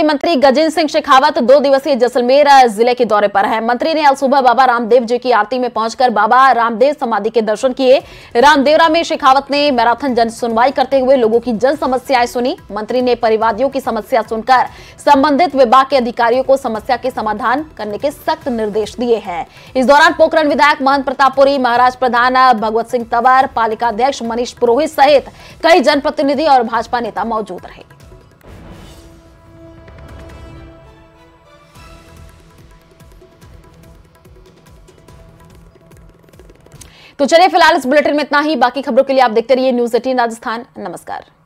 के मंत्री गजेंद्र सिंह शेखावत 2 दिवसीय जैसलमेर जिले के दौरे पर है। मंत्री ने आज सुबह बाबा रामदेव जी की आरती में पहुंचकर बाबा रामदेव समाधि के दर्शन किए। रामदेवरा में शेखावत ने मैराथन जन सुनवाई करते हुए लोगों की जन समस्याएं सुनी। मंत्री ने परिवादियों की समस्या सुनकर संबंधित विभाग के अधिकारियों को समस्या के समाधान करने के सख्त निर्देश दिए हैं। इस दौरान पोखरण विधायक महन प्रताप महाराज, प्रधान भगवत सिंह तंवर, पालिका अध्यक्ष मनीष पुरोहित सहित कई जनप्रतिनिधि और भाजपा नेता मौजूद रहे। तो चलिए फिलहाल इस बुलेटिन में इतना ही। बाकी खबरों के लिए आप देखते रहिए न्यूज़ 18 राजस्थान। नमस्कार।